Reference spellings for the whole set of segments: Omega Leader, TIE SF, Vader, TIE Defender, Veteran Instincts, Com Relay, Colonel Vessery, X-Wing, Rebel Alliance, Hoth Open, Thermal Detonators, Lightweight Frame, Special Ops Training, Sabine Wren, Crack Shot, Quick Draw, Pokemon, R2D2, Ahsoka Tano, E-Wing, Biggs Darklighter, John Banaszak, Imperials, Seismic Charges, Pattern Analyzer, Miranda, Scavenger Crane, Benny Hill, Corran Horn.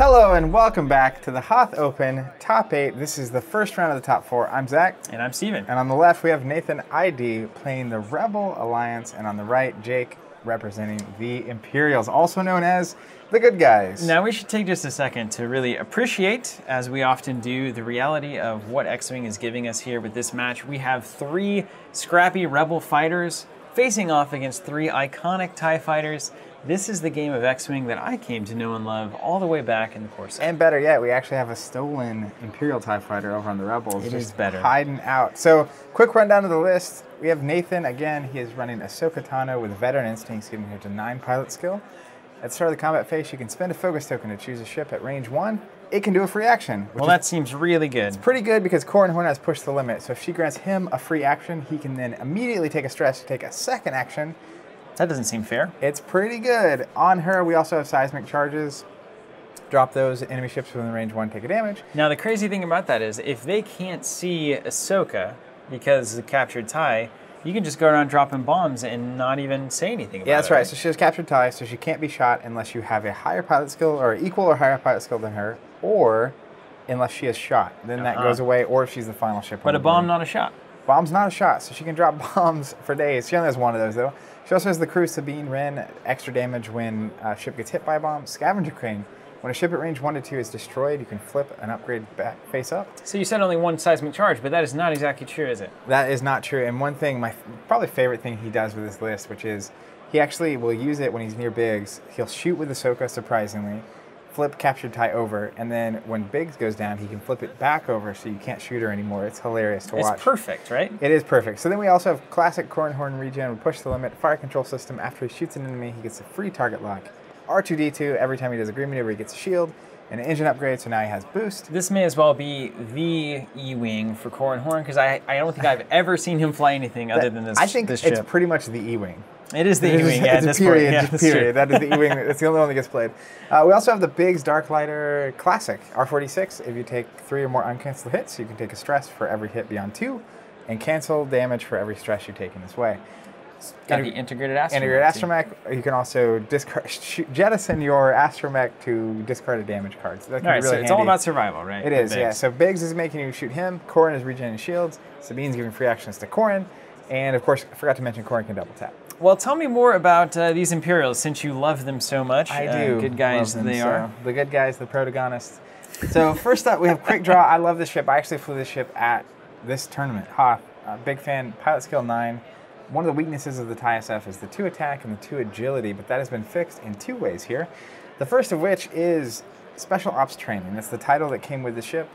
Hello and welcome back to the Hoth Open Top 8. This is the first round of the Top 4. I'm Zach. And I'm Steven. And on the left we have Nathan Eide playing the Rebel Alliance, and on the right, Jake representing the Imperials, also known as the good guys. Now we should take just a second to really appreciate, as we often do, the reality of what X-Wing is giving us here with this match. We have three scrappy Rebel fighters facing off against three iconic TIE fighters. This is the game of X-Wing that I came to know and love all the way back in the course. And better yet, we actually have a stolen Imperial TIE fighter over on the Rebels. It is better. Hiding out. So, quick rundown of the list. We have Nathan, again, he is running Ahsoka Tano with Veteran Instincts, giving her to 9 pilot skill. At the start of the combat phase, you can spend a focus token to choose a ship at range 1. It can do a free action. Well, that seems really good. It's pretty good because Corran Horn has pushed the limit. So if she grants him a free action, he can then immediately take a stress to take a second action. That doesn't seem fair. It's pretty good. On her, we also have Seismic Charges. Drop those, enemy ships within range 1 take a damage. Now, the crazy thing about that is, if they can't see Ahsoka because of the captured TIE, you can just go around dropping bombs and not even say anything about it. Yeah, that's right. So she has captured TIE, so she can't be shot unless you have a higher pilot skill, or equal or higher pilot skill than her, or unless she is shot. Then that goes away, or if she's the final ship. But a bomb, not a shot. Bomb's not a shot, so she can drop bombs for days. She only has one of those, though. She also has the crew Sabine Wren, extra damage when a ship gets hit by a bomb. Scavenger Crane, when a ship at range 1 to 2 is destroyed, you can flip and upgrade back face up. So you said only one Seismic Charge, but that is not exactly true, is it? That is not true, and one thing, my probably favorite thing he does with this list, which is he actually will use it when he's near Biggs. He'll shoot with Ahsoka, surprisingly, flip captured TIE over, and then when Biggs goes down, he can flip it back over so you can't shoot her anymore. It's hilarious to watch. It's perfect, right? It is perfect. So then we also have classic Corran Horn regen, push the limit, fire control system. After he shoots an enemy, he gets a free target lock. R2D2, every time he does a green maneuver, he gets a shield and an engine upgrade, so now he has boost. This may as well be the E-Wing for Corran Horn, because I don't think I've ever seen him fly anything other than this ship. I think it's pretty much the E-Wing. It is the E-Wing, yeah, at this point. Yeah, period. That is the E-Wing. It's the only one that gets played. We also have the Biggs Darklighter Classic, R46. If you take 3 or more uncancelled hits, you can take a stress for every hit beyond 2, and cancel damage for every stress you take in this way. Got the integrated astromech. Integrated astromech. You can also jettison your astromech to discard a damage card. So that can be really handy. It's all about survival, right? It is, yeah. So Biggs is making you shoot him. Corran is regenerating shields. Sabine's giving free actions to Corran. And of course, I forgot to mention, Corran can double tap. Well, tell me more about these Imperials, since you love them so much. I do. Good guys love them, they are. The good guys, the protagonists. So first up, we have Quick Draw. I love this ship. I actually flew this ship at this tournament. Hoth, big fan, pilot skill 9. One of the weaknesses of the TIE SF is the 2 attack and the 2 agility, but that has been fixed in 2 ways here. The first of which is Special Ops Training. That's the title that came with the ship.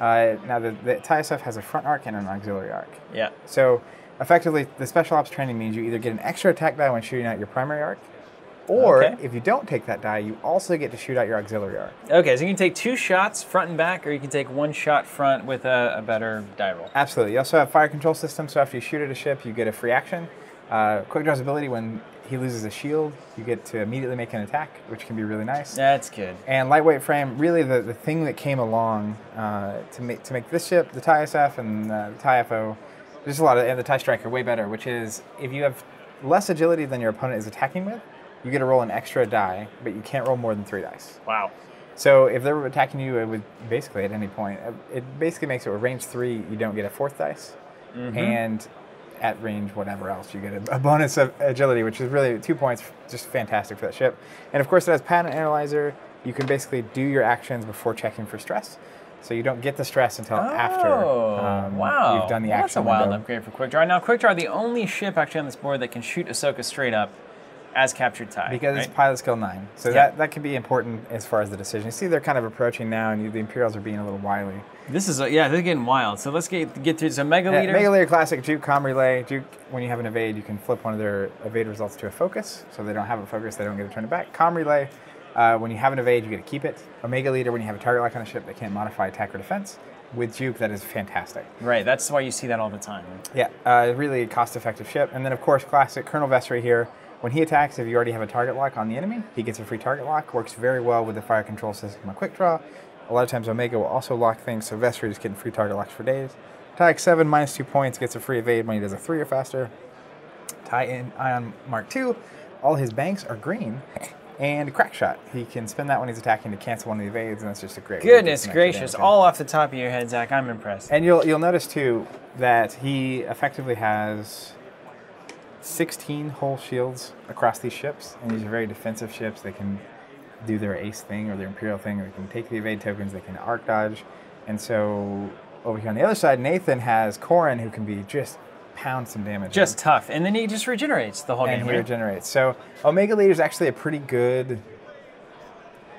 Now, the TIE SF has a front arc and an auxiliary arc. Yeah. So effectively, the Special Ops Training means you either get an extra attack die when shooting out your primary arc, or if you don't take that die, you also get to shoot out your auxiliary arc. Okay, so you can take 2 shots front and back, or you can take 1 shot front with a better die roll. Absolutely. You also have fire control system, so after you shoot at a ship, you get a free action. Quick Draw's ability, when he loses a shield, you get to immediately make an attack, which can be really nice. That's good. And Lightweight Frame, really the thing that came along to make this ship, the TIE SF and the TIE FO, there's a lot of, and the TIE Striker way better, which is if you have less agility than your opponent is attacking with, you get to roll an extra die, but you can't roll more than 3 dice. Wow. So if they were attacking you with basically at any point, it basically makes it with range 3, you don't get a 4th dice, and at range whatever else, you get a bonus of agility, which is really 2 points, just fantastic for that ship. And of course, it has Pattern Analyzer. You can basically do your actions before checking for stress. So you don't get the stress until after you've done the action. That's a wild upgrade for Quick Draw. Now, Quick Draw, the only ship actually on this board that can shoot Ahsoka straight up as captured TIE. Because it's pilot skill 9. So that can be important as far as the decision. You see they're kind of approaching now, and the Imperials are being a little wily. This is, they're getting wild. So let's get through this. Omega Leader. Omega Leader Classic, Juke, Com Relay. Juke, when you have an evade, you can flip one of their evade results to a focus. So they don't have a focus, they don't get to turn it back. Com Relay. When you have an evade, you get to keep it. Omega Leader, when you have a target lock on a ship, they can't modify attack or defense. With Juke, that is fantastic. Right, that's why you see that all the time. Yeah, really cost-effective ship. And then, of course, classic Colonel Vessery here. When he attacks, if you already have a target lock on the enemy, he gets a free target lock. Works very well with the fire control system on Quick Draw. A lot of times, Omega will also lock things, so Vessery is getting free target locks for days. TIE X7, minus 2 points, gets a free evade when he does a 3 or faster. TIE Ion Mark 2, all his banks are green. And Crack Shot. He can spend that when he's attacking to cancel one of the evades, and that's just a great. Goodness gracious! All off the top of your head, Zach. I'm impressed. And you'll notice too that he effectively has 16 hull shields across these ships, and these are very defensive ships. They can do their ace thing or their imperial thing. They can take the evade tokens. They can arc dodge, and so over here on the other side, Nathan has Corran, who can be just pound some damage. Just tough, and then he just regenerates the whole game. And he regenerates. So Omega Leader is actually a pretty good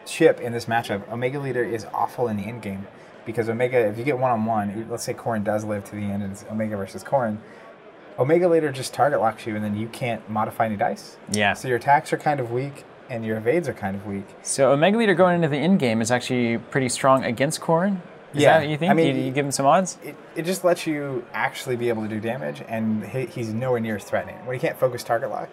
ship in this matchup. Omega Leader is awful in the end game because Omega, if you get one-on-one, let's say Corran does live to the end, and it's Omega versus Corran. Omega Leader just target locks you, and then you can't modify any dice. Yeah. So your attacks are kind of weak, and your evades are kind of weak. So Omega Leader going into the end game is actually pretty strong against Corran. Is yeah, that what you think? I mean, you give him some odds? It just lets you actually be able to do damage, and he's nowhere near as threatening. When he can't focus target lock,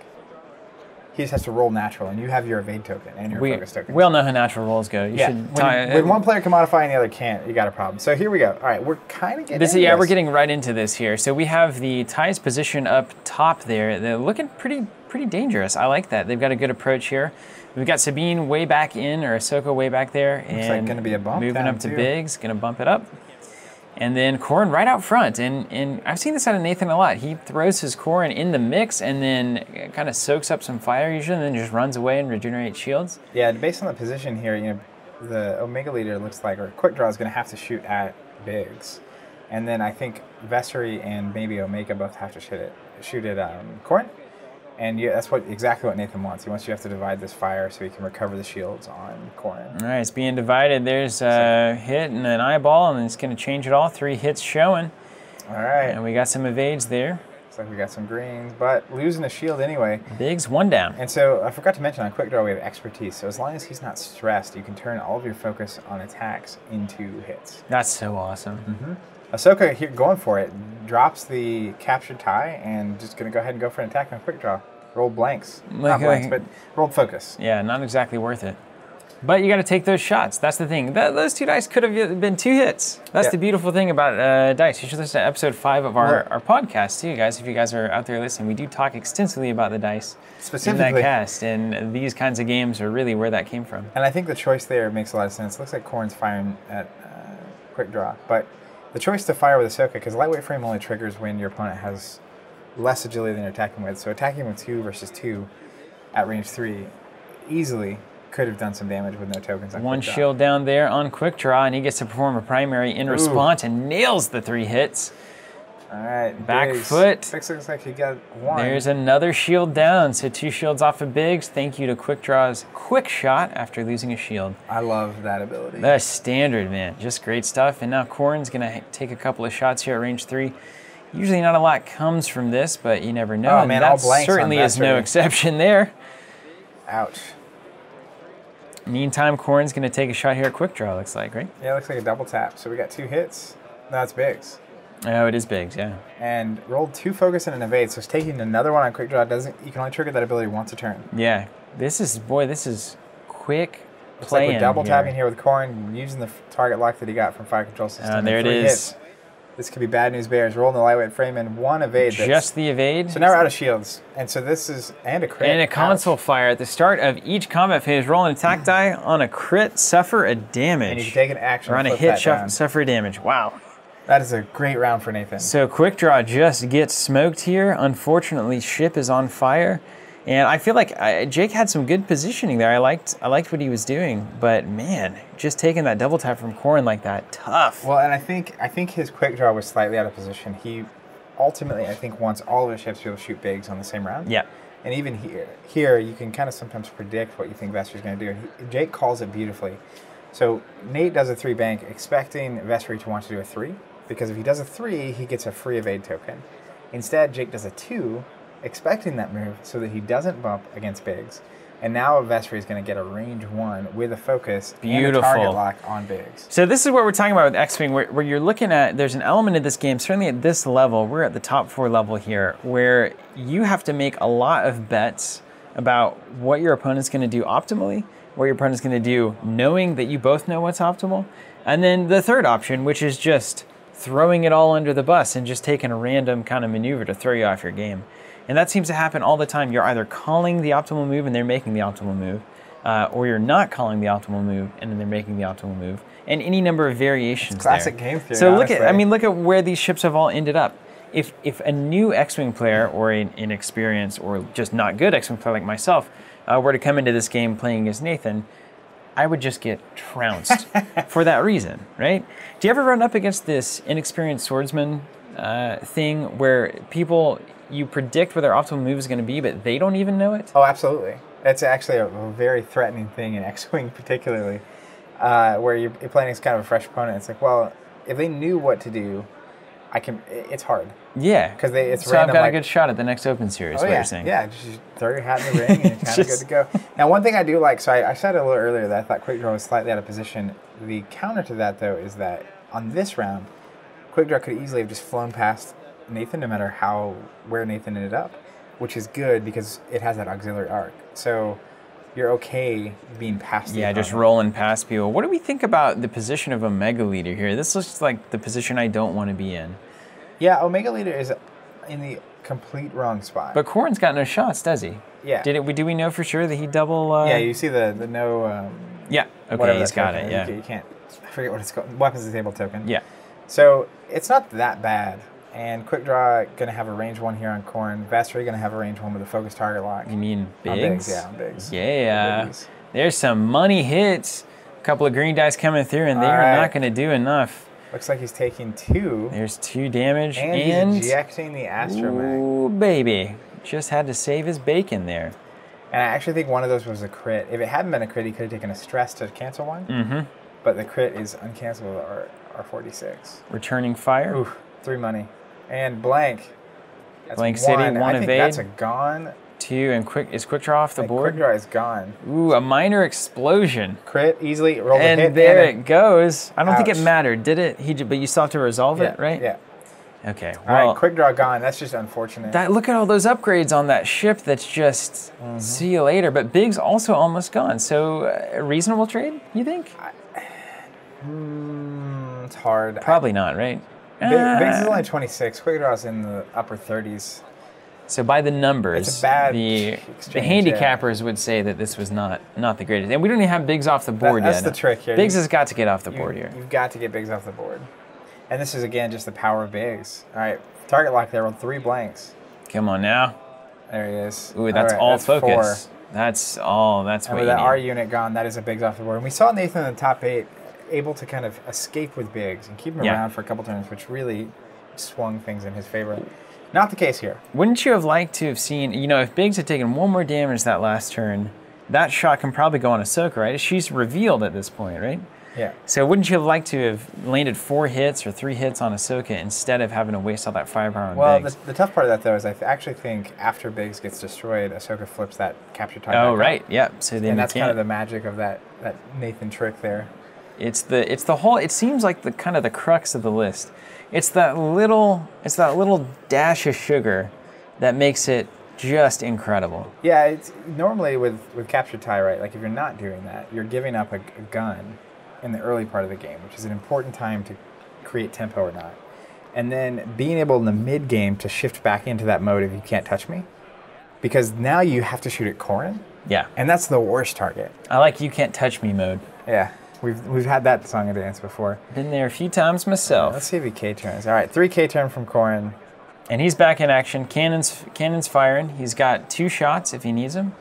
he just has to roll natural, and you have your evade token and your focus token. We all know how natural rolls go. You should when one player can modify and the other can't, you got a problem. So here we go. All right, we're kind of getting into this. Yeah, we're getting right into this here. So we have the TIE's position up top there. They're looking pretty dangerous. I like that. They've got a good approach here. We've got Sabine way back in, or Ahsoka way back there, and looks like gonna be a bump moving up to Biggs, gonna bump it up. And then Corran right out front, and I've seen this out of Nathan a lot. He throws his Corran in the mix and then kind of soaks up some fire usually, and then just runs away and regenerates shields. Yeah, based on the position here, you know, the Omega Leader looks like, or Quick Draw is gonna have to shoot at Biggs, and then I think Vessery and maybe Omega both have to shoot at Corran. And that's exactly what Nathan wants. He wants you to have to divide this fire so he can recover the shields on Corran. All right, it's being divided. There's a hit and an eyeball, and it's going to change it all. 3 hits showing. All right. And we got some evades there. Looks like we got some greens, but losing a shield anyway. Biggs, 1 down. And so I forgot to mention on Quick Draw we have expertise. So as long as he's not stressed, you can turn all of your focus on attacks into hits. That's so awesome. Mm-hmm. Ahsoka here going for it, drops the captured TIE and just going to go ahead and go for an attack on Quick Draw. Roll blanks. Not blanks, but rolled focus. Yeah, not exactly worth it. But you got to take those shots. That's the thing. Those 2 dice could have been 2 hits. That's the beautiful thing about dice. You should listen to episode 5 of our podcast too, guys. If you guys are out there listening, we do talk extensively about the dice specifically in that cast, and these kinds of games are really where that came from. And I think the choice there makes a lot of sense. It looks like Corran's firing at Quick Draw, but the choice to fire with Ahsoka, because Lightweight Frame only triggers when your opponent has less agility than you're attacking with. So attacking with 2 versus 2 at range 3 easily could have done some damage with no tokens. One shield down there on Quick Draw, and he gets to perform a primary in response and nails the 3 hits. All right, back foot. Biggs looks like he got 1. There's another shield down, so 2 shields off of Biggs. Thank you to Quick Draw's Quick Shot after losing a shield. I love that ability. That's standard, man. Just great stuff. And now Corran's gonna take a couple of shots here at range 3. Usually not a lot comes from this, but you never know. Oh, man, that certainly is no exception there. Ouch. Meantime, Corran's going to take a shot here at Quick Draw, looks like, right? Yeah, it looks like a double tap. So we got 2 hits. No, it's Biggs. Oh, it is Biggs, yeah. And rolled 2 focus and an evade, so it's taking another one on Quick Draw. You can only trigger that ability once a turn. Yeah. This is quick. It's like we're double tapping here with Corran, using the target lock that he got from Fire Control System. There it is. Hits. This could be bad news bears. Rolling the Lightweight Frame and 1 evade. Just the evade. So now we're out of shields. And so this is, and a crit. And a console fire at the start of each combat phase. Roll an attack die on a crit, suffer a damage. And you can take an action. Or on a hit, suffer damage. Wow. That is a great round for Nathan. So Quick Draw just gets smoked here. Unfortunately, ship is on fire. And I feel like Jake had some good positioning there. I liked what he was doing, but man, just taking that double tap from Corran like that, tough. Well, and I think his Quick Draw was slightly out of position. He ultimately, I think, wants all of his ships to be able to shoot Biggs on the same round. Yeah. And even here you can kind of sometimes predict what you think Vessery's going to do. Jake calls it beautifully. So Nate does a 3 bank, expecting Vessery to want to do a 3, because if he does a 3, he gets a free evade token. Instead, Jake does a 2. Expecting that move so that he doesn't bump against Biggs. And now Vessery is going to get a range 1 with a focus and a target lock on Biggs. So this is what we're talking about with X-Wing, where you're looking at, there's an element of this game, certainly at this level, we're at the top 4 level here, where you have to make a lot of bets about what your opponent's going to do optimally, what your opponent's going to do knowing that you both know what's optimal, and then the third option, which is just throwing it all under the bus and just taking a random kind of maneuver to throw you off your game. And that seems to happen all the time. You're either calling the optimal move and they're making the optimal move, or you're not calling the optimal move, and then they're making the optimal move, and any number of variations. It's classic there. Game theory. So honestly, look at, I mean, look at where these ships have all ended up. If a new X-Wing player or an inexperienced or just not good X-Wing player like myself were to come into this game playing as Nathan, I would just get trounced for that reason, right? Do you ever run up against this inexperienced swordsman thing where people, you predict where their optimal move is going to be, but they don't even know it? Oh, absolutely. That's actually a very threatening thing in X-Wing particularly, where you're playing as kind of a fresh opponent. It's like, well, if they knew what to do, it's hard. Yeah. Because it's so random. I've got a good shot at the next Open Series, oh, what you're saying. Yeah, just throw your hat in the ring and you're kind of good to go. Now, one thing I do like, so I said a little earlier that I thought Quick Draw was slightly out of position. The counter to that, though, is that on this round, Quick Draw could easily have just flown past Nathan no matter where Nathan ended up, which is good because it has that auxiliary arc. So you're okay being past the opponent. Just rolling past people. What do we think about the position of Omega Leader here? This looks like the position I don't want to be in. Yeah, Omega Leader is in the complete wrong spot. But Corran's got no shots, does he? Yeah. Do we know for sure that he double... yeah, you see the no... yeah, okay, he's got it, yeah. You can't... I forget what it's called. Weapons Disabled token. Yeah. So it's not that bad. And Quick Draw going to have a range one here on Corran. Vessery going to have a range one with a focused target lock. You mean Biggs? Yeah, on Biggs. Yeah. Biggs. There's some money hits. A couple of green dice coming through, and they are not going to do enough. Looks like he's taking two. There's two damage. And he's ejecting the astromech. Ooh, baby. Just had to save his bacon there. And I actually think one of those was a crit. If it hadn't been a crit, he could have taken a stress to cancel one. Mm-hmm. But the crit is uncancelable at R46. Returning fire. Ooh, three money. And blank. That's blank one. City, one evade. That's a gone. Two, and is Quick Draw off the board? Quick Draw is gone. Ooh, a minor explosion. Crit, easily, roll the hit. And there it goes. I don't think it mattered, did it? But you still have to resolve it, right? Yeah. Okay. All right, Quick Draw gone. That's just unfortunate. Look at all those upgrades on that ship. That's just, see you later. But Biggs also almost gone. So, a reasonable trade, you think? It's hard. Probably not, right? Biggs is only 26. Quick Draw's in the upper 30s. So by the numbers, it's a bad the handicappers would say that this was not the greatest. And we don't even have Biggs off the board yet. That's the trick here. Biggs has got to get off the board here. You've got to get Biggs off the board. And this is, again, just the power of Biggs. All right, target lock there on three blanks. Come on now. There he is. Ooh, that's all focus. That's all. That's what you need. With that R unit gone, that is a Biggs off the board. And we saw Nathan in the top 8 able to kind of escape with Biggs and keep him around for a couple turns, which really swung things in his favor. Not the case here. Wouldn't you have liked to have seen, you know, if Biggs had taken one more damage that last turn, that shot can probably go on Ahsoka, right? She's revealed at this point, right? Yeah. So wouldn't you have liked to have landed 4 hits or 3 hits on Ahsoka instead of having to waste all that firepower on Biggs? Well, the tough part of that, though, is I actually think after Biggs gets destroyed, Ahsoka flips that capture target. Oh, right, yeah. So then that's kind of the magic of that Nathan trick there. It's the whole, it seems like the kind of the crux of the list. It's that little dash of sugar that makes it just incredible. Yeah, it's normally with capture TIE, right? Like if you're not doing that, you're giving up a gun in the early part of the game, which is an important time to create tempo or not. And then being able in the mid game to shift back into that mode of you can't touch me, because now you have to shoot at Corran. Yeah. And that's the worst target. I like you can't touch me mode. Yeah. We've had that song and dance before. Been there a few times myself. Right, let's see if he K turns. All right, 3 K turn from Corran. And he's back in action. Cannon's firing. He's got 2 shots if he needs them.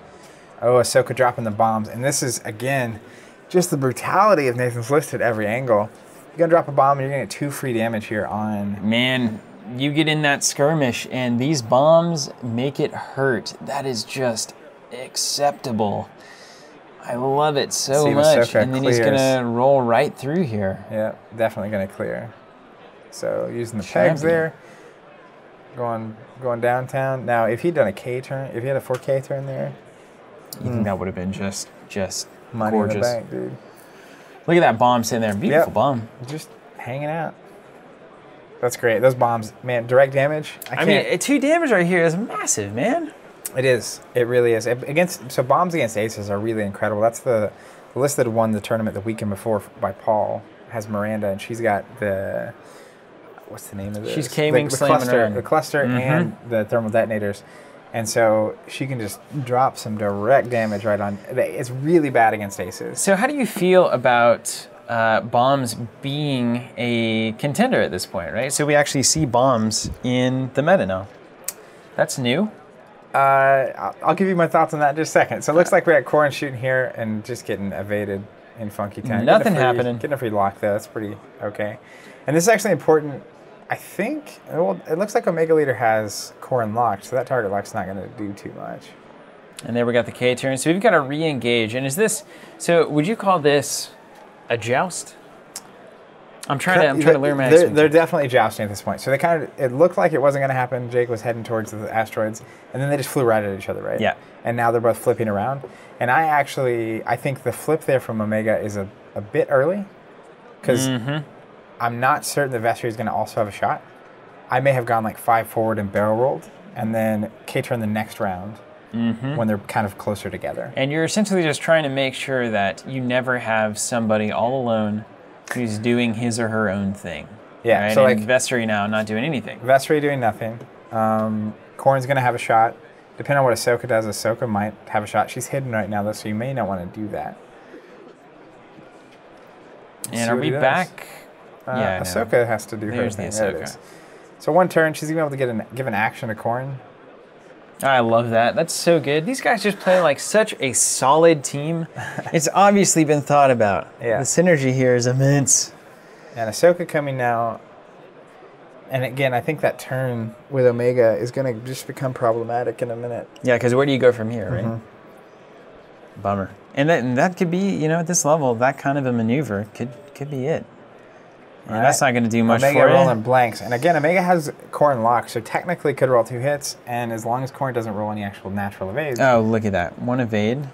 Oh, Ahsoka dropping the bombs. And this is, again, just the brutality of Nathan's list at every angle. You're going to drop a bomb and you're going to get 2 free damage here on... Man, you get in that skirmish and these bombs make it hurt. That is just acceptable. I love it so much, and then he's gonna roll right through here. Yeah, definitely gonna clear. So using the pegs there, going downtown. Now, if he'd done a K turn, if he had a 4K turn there, you think that would have been just money gorgeous. In the bank, dude. Look at that bomb sitting there, beautiful bomb, just hanging out. That's great. Those bombs, man, direct damage. I mean, 2 damage right here is massive, man. It is. It really is. So bombs against aces are really incredible. That's the list that won the tournament the weekend before by Paul. Has Miranda, and she's got the... What's the name of this? She's K-Wing, the cluster, and the Thermal Detonators. And so she can just drop some direct damage right on. It's really bad against aces. So how do you feel about bombs being a contender at this point, right? So we actually see bombs in the meta now. That's new. I'll give you my thoughts on that in just a second. So it looks like we're at Corran shooting here and just getting evaded in funky time. Nothing happening. Getting a free lock though, that's pretty okay. And this is actually important. I think, well, it looks like Omega Leader has Corran locked, so that target lock's not gonna do too much. And there we got the K turn, so we've got to re-engage. And is this, so would you call this a joust? I'm trying to lure my X-Wing. They're definitely jousting at this point. So they kind of, it looked like it wasn't gonna happen. Jake was heading towards the asteroids, and then they just flew right at each other, right? Yeah. And now they're both flipping around. And I actually, I think the flip there from Omega is a bit early, because I'm not certain the Vessery is going to also have a shot. I may have gone like 5 forward and barrel rolled, and then K-turn the next round when they're kind of closer together. And you're essentially just trying to make sure that you never have somebody all alone who's doing his or her own thing. Yeah. Right? So and like Vessery now not doing anything. Vessery doing nothing. Corran's going to have a shot. Depending on what Ahsoka does, Ahsoka might have a shot. She's hidden right now though, so you may not want to do that. And are we back? Yeah, Ahsoka has to do her thing. There it is. So one turn, she's even able to get an, give an action to Corran. I love that. That's so good. These guys just play like such a solid team. It's obviously been thought about. Yeah. The synergy here is immense. And Ahsoka coming now. And again, I think that turn with Omega is going to just become problematic in a minute. Yeah, because where do you go from here, right? Bummer. And that could be, you know, at this level, that kind of a maneuver could be it. And that's not going to do much for you. Omega rolling blanks. And again, Omega has Corran locked, so technically could roll 2 hits, and as long as Corran doesn't roll any actual natural evades. Oh, look at that. One evade.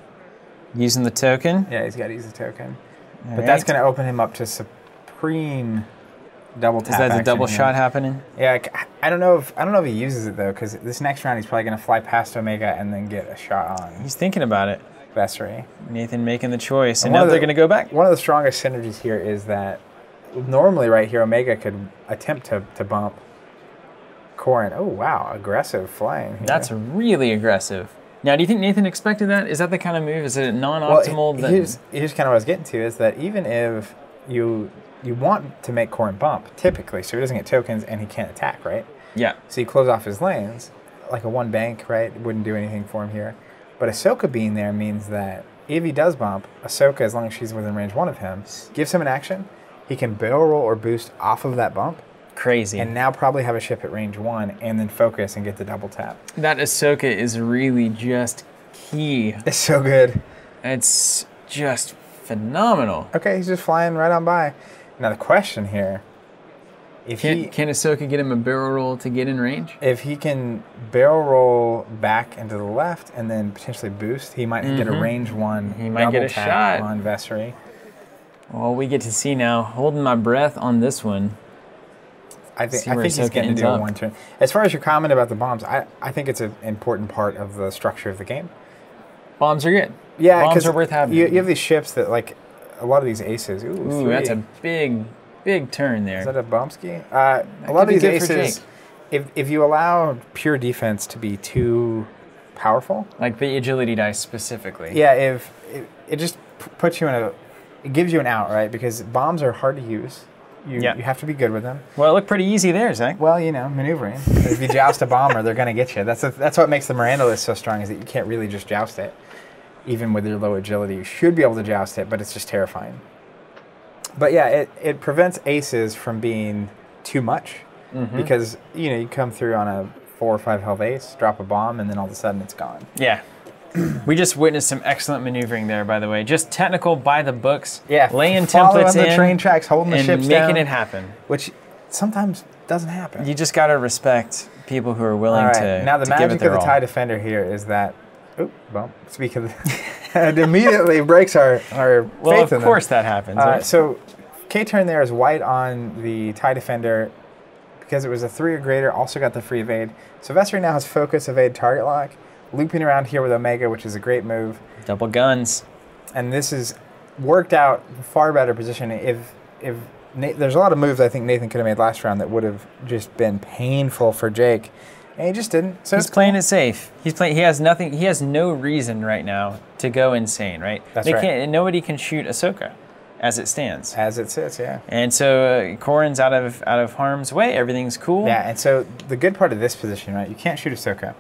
Using the token. Yeah, he's got to use the token. But that's going to open him up to supreme double tap. Is that the double shot happening? Yeah, I don't know if he uses it, though, because this next round he's probably going to fly past Omega and then get a shot on. He's thinking about it. Vessery. Nathan making the choice, and now they're going to go back. One of the strongest synergies here is that normally right here, Omega could attempt to bump Corran. Oh, wow, aggressive flying here. That's really aggressive. Now, do you think Nathan expected that? Is that the kind of move? Is it non-optimal? Well, here's kind of what I was getting to, is that even if you want to make Corran bump, typically, so he doesn't get tokens and he can't attack, right? Yeah. So you close off his lanes, like a one bank, right? It wouldn't do anything for him here. But Ahsoka being there means that if he does bump, Ahsoka, as long as she's within range one of him, gives him an action. He can barrel roll or boost off of that bump. Crazy. And now probably have a ship at range one and then focus and get the double tap. That Ahsoka is really just key. It's so good. It's just phenomenal. Okay, he's just flying right on by. Now the question here, can Ahsoka get him a barrel roll to get in range? If he can barrel roll back into the left and then potentially boost, he might get a range one double tap. He might get a shot on Vessery. Well, we get to see now. Holding my breath on this one. I think he's getting to do a one turn. As far as your comment about the bombs, I think it's an important part of the structure of the game. Bombs are good. Yeah, bombs are worth having. You have these ships that, like, a lot of these aces. Ooh, that's a big turn there. Is that a bombski? A lot of these aces, if you allow pure defense to be too powerful, like the agility dice specifically. Yeah, if it just puts you in a. It gives you an out, right? Because bombs are hard to use. You have to be good with them. Well, it looked pretty easy there, Zach. Well, you know, maneuvering. If you joust a bomber, they're going to get you. That's what makes the Miranda list so strong, is that you can't really just joust it. Even with your low agility, you should be able to joust it, but it's just terrifying. But yeah, it prevents aces from being too much because, you know, you come through on a 4 or 5 health ace, drop a bomb, and then all of a sudden it's gone. Yeah. We just witnessed some excellent maneuvering there, by the way. Just technical, by the books. Yeah, laying templates in, the train tracks, holding the ships down, making it happen, which sometimes doesn't happen. You just got to respect people who are willing to. Now the magic of the TIE Defender here is that, speak of the, it immediately breaks our faith in them. Well, of course that happens. Right? So K turn there is white on the TIE Defender because it was a 3 or greater. Also got the free evade. So Vessery now has focus, evade, target lock. Looping around here with Omega, which is a great move. Double guns. And this is worked out far better position. If there's a lot of moves I think Nathan could have made last round that would have just been painful for Jake. And he just didn't. So he's playing it safe. He's playing. He has nothing. He has no reason right now to go insane, right? That's right. Can't, nobody can shoot Ahsoka, as it stands. As it sits, yeah. And so Corran's out of harm's way. Everything's cool. Yeah. And so the good part of this position, right? You can't shoot Ahsoka,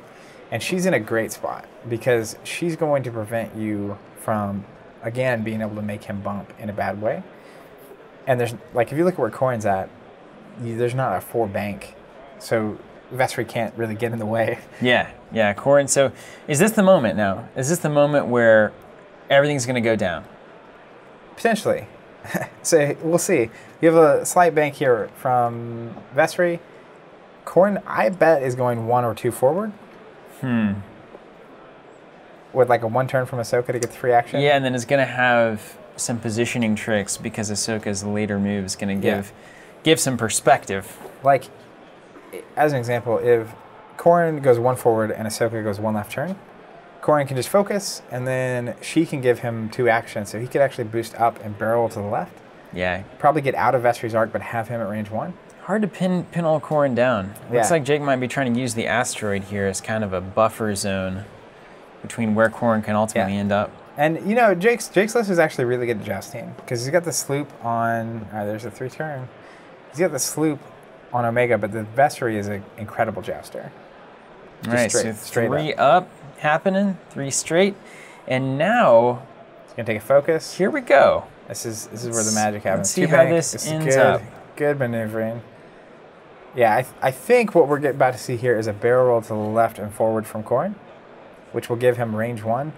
and she's in a great spot because she's going to prevent you from again being able to make him bump in a bad way. And there's like if you look at where Corran's at, there's not a four bank, so Vessery can't really get in the way. Yeah, yeah, Corran. So is this the moment now? Is this the moment where everything's going to go down? Potentially. So we'll see. You have a slight bank here from Vessery. Corran, I bet, is going one or two forward. Hmm. With like a one turn from Ahsoka to get the free action. Yeah, and then it's going to have some positioning tricks because Ahsoka's later move is going to give some perspective. Like, as an example, if Corran goes one forward and Ahsoka goes one left turn, Corran can just focus, and then she can give him two actions. So he could actually boost up and barrel to the left. Yeah. Probably get out of Vessery's arc, but have him at range one. Hard to pin all Corran down. Looks like Jake might be trying to use the asteroid here as kind of a buffer zone between where Corran can ultimately end up. And, you know, Jake's list is actually really good at jousting because he's got the sloop on... Oh, there's a three turn. He's got the sloop on Omega, but the Vessery is an incredible jouster. All right, straight, so three up happening, three straight, and now it's gonna take a focus. Here we go. This is where the magic happens. Let's see how this ends up. Good maneuvering. Yeah, I think what we're about to see here is a barrel roll to the left and forward from Corran, which will give him range one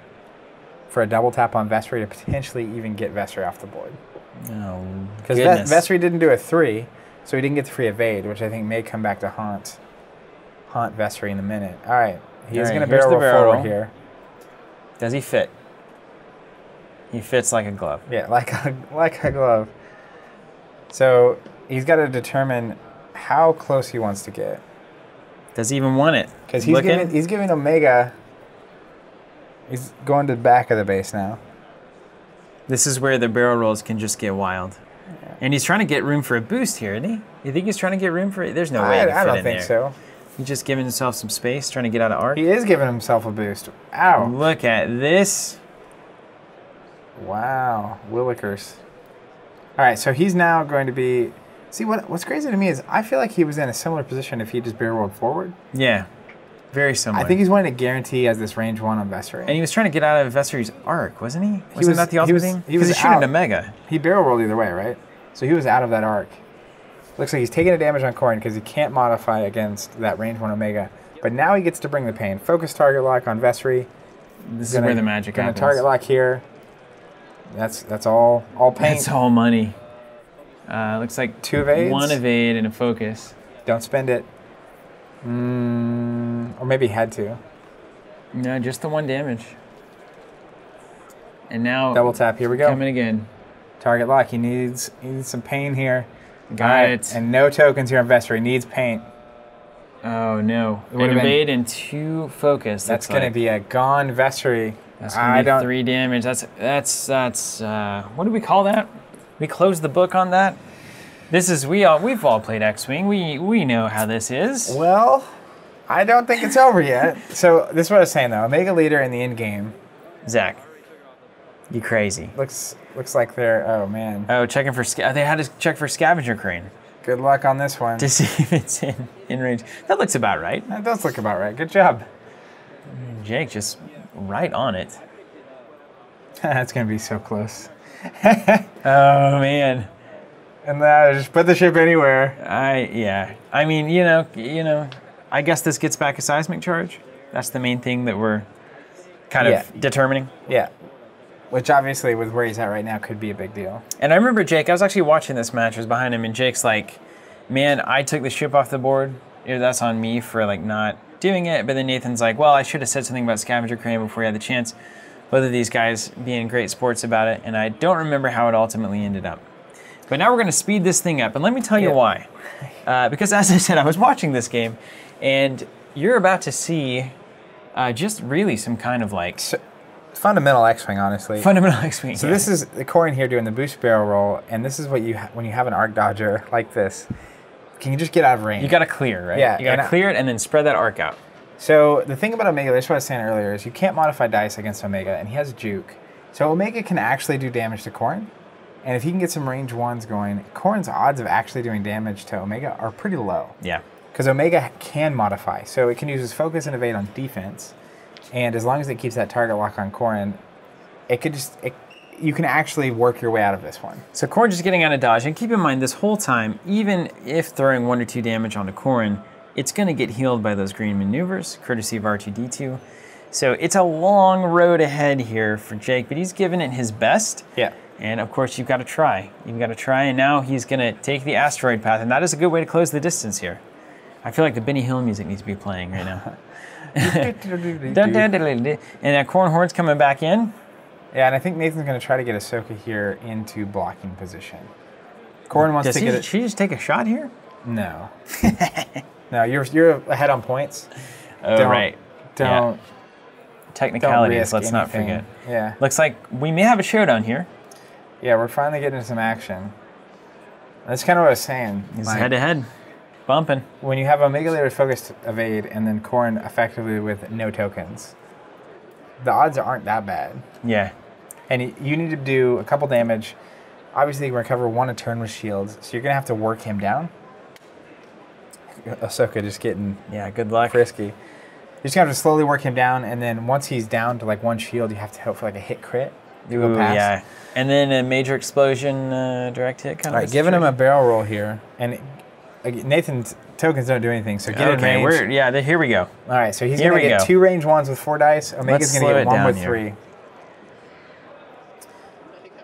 for a double tap on Vessery to potentially even get Vessery off the board. Oh, because Vessery didn't do a three. So he didn't get the free evade, which I think may come back to haunt Vessery in a minute. All right, he's going to barrel forward here. Does he fit? He fits like a glove. Yeah, like a glove. So he's got to determine how close he wants to get. Does he even want it? Because he's giving Omega. He's going to the back of the base now. This is where the barrel rolls can just get wild. And he's trying to get room for a boost here, isn't he? You think he's trying to get room for it? There's no way to fit in there. I don't think so. He's just giving himself some space, trying to get out of arc. He is giving himself a boost. Ow. Look at this. Wow. Willikers. All right, so he's now going to be... See, what's crazy to me is I feel like he was in a similar position if he just barrel rolled forward. Yeah, very similar. I think he's wanting to guarantee he has this range one on Vessery. And he was trying to get out of Vessery's arc, wasn't he? Wasn't that the ultimate thing? Because he's shooting Omega. He barrel rolled either way, right? So he was out of that arc. Looks like he's taking a damage on Corran because he can't modify against that range one Omega. But now he gets to bring the pain. Focus target lock on Vessery. This is where the magic happens. Target lock here. That's all pain. That's all money. Looks like two evades. One evade and a focus. Don't spend it. Or maybe he had to. No, just the one damage. And now double tap. Here we go. Coming again. Target lock. He needs some pain here. Got it. And no tokens here on Vessery. He needs paint. Oh no! An evade and two focus. That's going to be a gone Vessery. That's going to be three damage. That's. What do we call that? We closed the book on that. This is we've all played X-Wing. We know how this is. Well, I don't think it's over yet. So this is what I was saying though. Omega Leader in the end game. Zach. You crazy. Looks like they're, oh man. Oh, checking for, they had to check for Scavenger Crane. Good luck on this one. To see if it's in range. That looks about right. That does look about right. Good job. Jake just right on it. That's going to be so close. Oh man. And that, just put the ship anywhere. I mean, you know, I guess this gets back a seismic charge. That's the main thing that we're kind of determining. Yeah. Which obviously, with where he's at right now, could be a big deal. And I remember Jake, I was actually watching this match, I was behind him, and Jake's like, man, I took the ship off the board. That's on me for like not doing it. But then Nathan's like, well, I should have said something about Scavenger Crane before he had the chance. Both of these guys being great sports about it, and I don't remember how it ultimately ended up. But now we're going to speed this thing up, and let me tell you why. Because as I said, I was watching this game, and you're about to see just really some kind of like... Fundamental X-Wing, honestly. Fundamental X-Wing. So this is the Corran here doing the boost barrel roll, and this is what you when you have an arc dodger like this. Can you just get out of range? You got to clear, right? Yeah. You got to clear it and then spread that arc out. So the thing about Omega, that's what I was saying earlier, is you can't modify dice against Omega, and he has Juke. So Omega can actually do damage to Corran, and if he can get some range ones going, Corran's odds of actually doing damage to Omega are pretty low. Yeah. Because Omega can modify. So it can use his focus and evade on defense, and as long as it keeps that target lock on Corran, it could just... you can actually work your way out of this one. So Corran just getting out of dodge, and keep in mind this whole time, even if throwing 1 or 2 damage onto Corran, it's gonna get healed by those green maneuvers, courtesy of R2-D2. So it's a long road ahead here for Jake, but he's given it his best. Yeah. And of course, you've gotta try. You've gotta try, and now he's gonna take the asteroid path, and that is a good way to close the distance here. I feel like the Benny Hill music needs to be playing right now. And that Corran Horn's coming back in. Yeah, and I think Nathan's going to try to get Ahsoka here into blocking position. Corran wants to get it. Did she just take a shot here? No. No, you're ahead on points. Oh, right. Don't. Yeah. Technicalities, let's not forget. Yeah. Looks like we may have a showdown here. Yeah, we're finally getting into some action. That's kind of what I was saying. It's like, head-to-head. Bumping. When you have Omega Leader focused evade and then Corran effectively with no tokens, the odds aren't that bad. Yeah. And you need to do a couple damage. Obviously, you can recover 1 a turn with shields, so you're going to have to work him down. Ahsoka just getting good luck. Frisky. You're just going to have to slowly work him down, and then once he's down to like 1 shield, you have to hope for like a hit crit. You go past. Yeah. And then a major explosion, direct hit kind of. All right, giving him a barrel roll here. And Nathan's tokens don't do anything, so get in range. We're, here we go. All right, so he's going to get 2 range ones with 4 dice. Omega's going to get 1 with 3.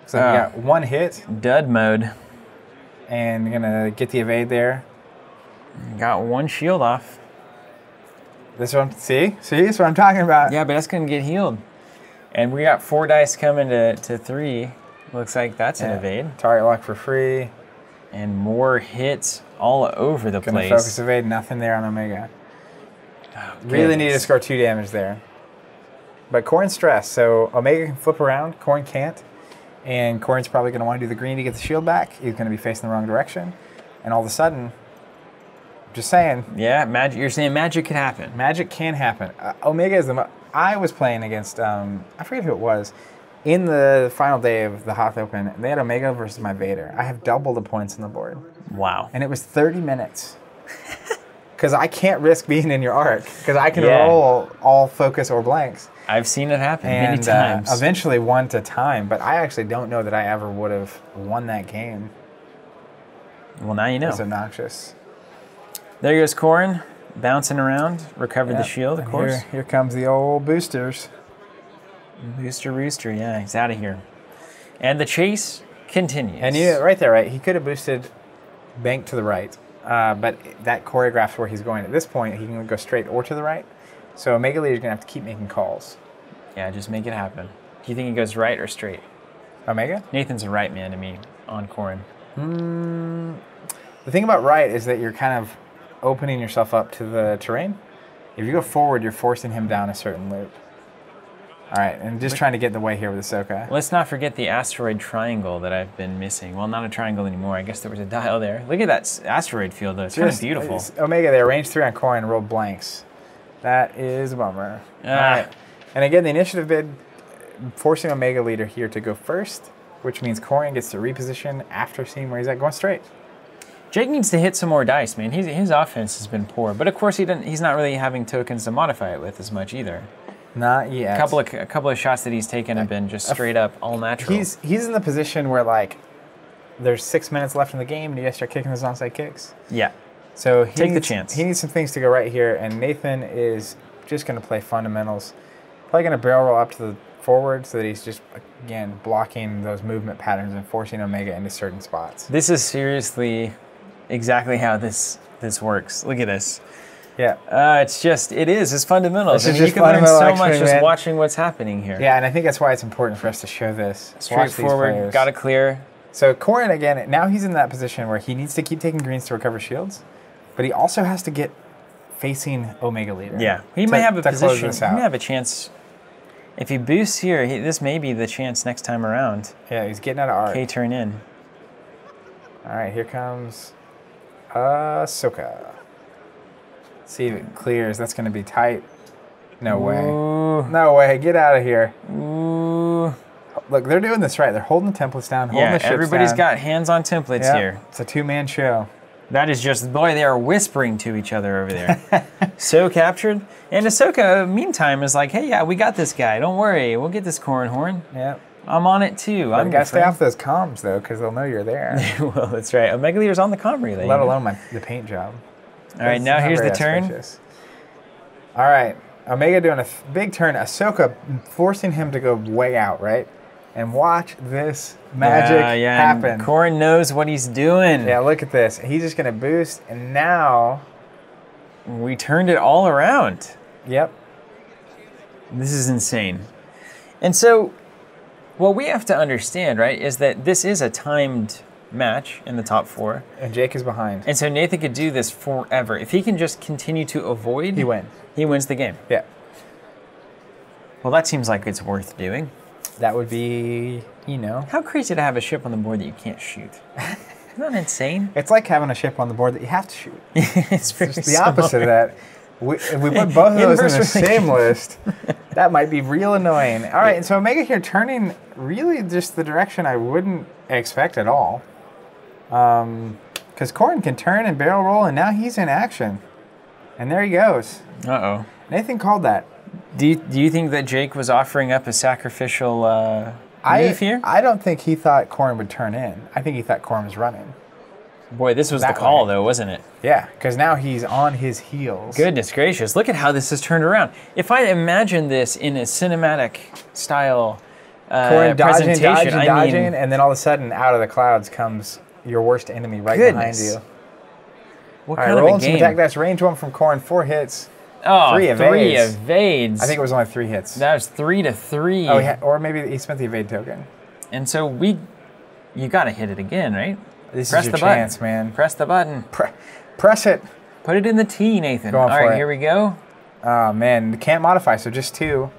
So we got 1 hit. Dud mode. And going to get the evade there. Got 1 shield off. This one, see? See, that's what I'm talking about. Yeah, but that's going to get healed. And we got 4 dice coming to 3. Looks like that's an evade. Target lock for free. And more hits all over the place. Focus evade, nothing there on Omega. Oh, really needed to score 2 damage there. But Corran's stressed, so Omega can flip around, Corran can't. And Corran's probably going to want to do the green to get the shield back. He's going to be facing the wrong direction. And all of a sudden, just saying. Yeah, magic. You're saying magic could happen. Magic can happen. Omega is the... I was playing against, I forget who it was, in the final day of the Hoth Open, they had Omega versus my Vader. I have double the points on the board. Wow. And it was 30 minutes. Because I can't risk being in your arc, because I can roll all focus or blanks. I've seen it happen many times. Eventually won to time, but I actually don't know that I ever would have won that game. Well, now you know. It's obnoxious. There goes Corran, bouncing around, recovered the shield, of course. Here comes the old boosters. Booster Rooster, yeah, he's out of here. And the chase continues. And right there, right? He could have boosted bank to the right, but that choreographs where he's going. At this point, he can go straight or to the right. So Omega Leader's going to have to keep making calls. Yeah, just make it happen. Do you think he goes right or straight? Omega? Nathan's a right man to me on Corran. The thing about right is that you're kind of opening yourself up to the terrain. If you go forward, you're forcing him down a certain loop. All right, and just trying to get in the way here with Ahsoka. Let's not forget the asteroid triangle that I've been missing. Well, not a triangle anymore. I guess there was a dial there. Look at that asteroid field, though. It's just kind of beautiful. Omega there, range 3 on Corran, rolled blanks. That is a bummer. All right. And again, the initiative bid forcing Omega Leader here to go first, which means Corran gets to reposition after seeing where he's at, going straight. Jake needs to hit some more dice, man. His offense has been poor. But, of course, he's not really having tokens to modify it with as much either. Not yet. A couple of shots that he's taken have been just straight up all natural. He's in the position where like there's 6 minutes left in the game and you guys start kicking those onside kicks. Yeah. So he needs the chance. He needs some things to go right here, and Nathan is just going to play fundamentals. Probably going to barrel roll up to the forward so that he's just again blocking those movement patterns and forcing Omega into certain spots. This is seriously exactly how this works. Look at this. Yeah. It's fundamentals. And you can learn so much just watching what's happening here. Yeah, and I think that's why it's important for us to show this. Straightforward, got to clear. So Corran, again, now he's in that position where he needs to keep taking greens to recover shields, but he also has to get facing Omega Leader. Yeah, he may have a position. He may have a chance. If he boosts here, this may be the chance next time around. Yeah, he's getting out of arc. K turn in. All right, here comes... Ahsoka. See if it clears. That's going to be tight. No way. Ooh. No way. Get out of here. Ooh. Look, they're doing this right. They're holding the templates down, holding the ships down. Everybody's got hands on templates here. It's a two-man show. That is just, boy, they are whispering to each other over there. So captured. And Ahsoka, meantime, is like, hey, yeah, we got this guy. Don't worry. We'll get this Corran Horn. Yep. I'm on it, too. But I'm got to stay off those comms, though, because they'll know you're there. Well, that's right. Omega Leader's on the com relay. Let alone the paint job. All right, now here's the turn. All right. Omega doing a big turn. Ahsoka forcing him to go way out, right? And watch this magic happen. Corran knows what he's doing. Yeah, look at this. He's just going to boost, and now... We turned it all around. Yep. This is insane. And so, what we have to understand, right, is that this is a timed match in the top four. And Jake is behind. And so Nathan could do this forever. If he can just continue to avoid... He wins. He wins the game. Yeah. Well, that seems like it's worth doing. That would be, you know. How crazy to have a ship on the board that you can't shoot. Isn't that insane? It's like having a ship on the board that you have to shoot. It's just the opposite of that. If we put both of those in the same list, that might be real annoying. All right, and so Omega here turning really just the direction I wouldn't expect at all. Because Corran can turn and barrel roll, and now he's in action. And there he goes. Uh-oh. Nathan called that. Do you think that Jake was offering up a sacrificial move here? I don't think he thought Corran would turn in. I think he thought Corran was running. Boy, this was the call, though, wasn't it? Yeah, because now he's on his heels. Goodness gracious. Look at how this has turned around. If I imagine this in a cinematic-style presentation, dodging, and then all of a sudden, out of the clouds comes your worst enemy right behind you. What kind of a game? Attack. That's range one from Corran. 4 hits. Oh, three evades. I think it was only 3 hits. That was 3-3. Oh, yeah, or maybe he spent the evade token. And so you got to hit it again, right? This is your chance, man. Press the button. Press it. Put it in the T, Nathan. Going for it. All right, here we go. Oh, man, can't modify, so just 2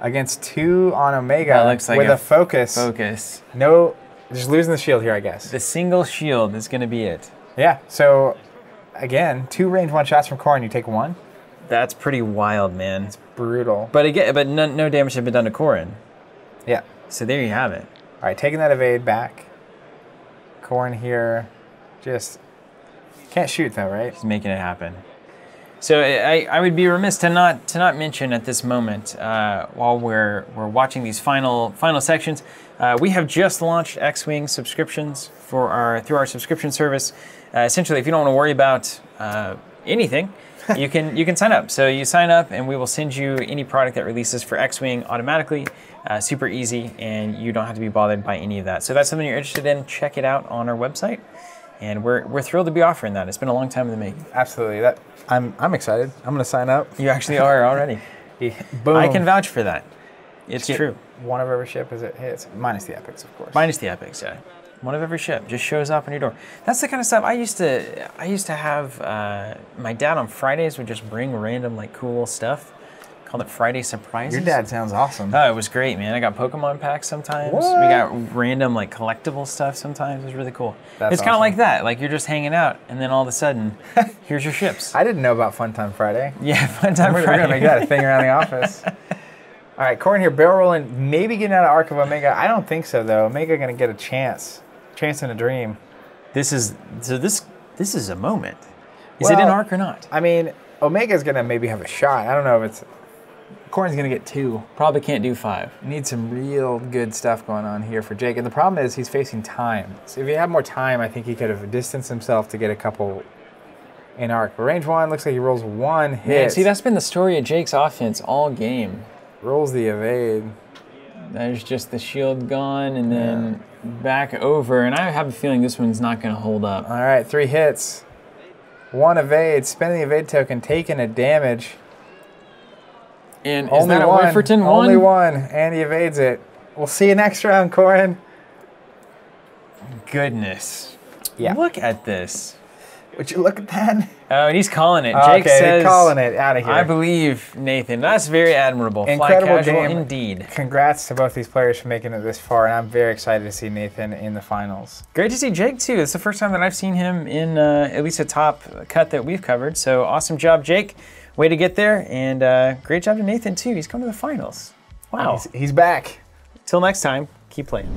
against 2 on Omega. That looks like with a focus. Focus. No, just losing the shield here, I guess. The single shield is going to be it. Yeah, so again, 2 range 1 shots from Corran, you take 1. That's pretty wild, man. It's brutal. But again, but no damage had been done to Corran. Yeah. So there you have it. All right, taking that evade back. Corran here, just can't shoot though, right? He's making it happen. So I would be remiss to not mention at this moment while we're watching these final sections, we have just launched X-Wing subscriptions for through our subscription service. Essentially, if you don't want to worry about anything. You can sign up. So you sign up and we will send you any product that releases for X-Wing automatically. Super easy, and you don't have to be bothered by any of that. So if that's something you're interested in, check it out on our website. And we're thrilled to be offering that. It's been a long time in the making. Absolutely. I'm excited. I'm gonna sign up. You actually are already. Yeah. Boom. I can vouch for that. It's true. One of every ship as it hits. Minus the epics, of course. Minus the epics, yeah. One of every ship just shows up on your door. That's the kind of stuff I used to have. My dad on Fridays would just bring random like cool stuff. Called it Friday Surprises. Your dad sounds awesome. Oh, it was great, man. I got Pokemon packs sometimes. What? We got random like collectible stuff sometimes. It was really cool. That's it's kind of like that. Like you're just hanging out, and then all of a sudden, here's your ships. I didn't know about Fun Time Friday. Yeah, Fun Time Friday. We're gonna make that a thing around the office. All right, Corran here, barrel rolling, maybe getting out of Arc of Omega. I don't think so though. Omega gonna get a chance. Chance in a dream. This is so. This is a moment. Is it an arc or not? I mean, Omega's gonna maybe have a shot. I don't know if it's. Corran's gonna get 2. Probably can't do 5. Need some real good stuff going on here for Jake. And the problem is he's facing time. So if he had more time, I think he could have distanced himself to get a couple in arc. But range 1 looks like he rolls 1 hit. Yeah, see, that's been the story of Jake's offense all game. Rolls the evade. There's just the shield gone, and then back over. And I have a feeling this one's not going to hold up. All right, 3 hits. 1 evade. Spending the evade token, taking a damage. And is that a Wifferton one? Only 1, and he evades it. We'll see you next round, Corran. Goodness. Yeah. Look at this. Would you look at that? Oh, and he's calling it. Jake says, calling it out of here. I believe Nathan. That's very admirable. Incredible game. Indeed. Congrats to both these players for making it this far, and I'm very excited to see Nathan in the finals. Great to see Jake, too. It's the first time that I've seen him in at least a top cut that we've covered. So awesome job, Jake. Way to get there, and great job to Nathan, too. He's going to the finals. Wow. He's back. Till next time, keep playing.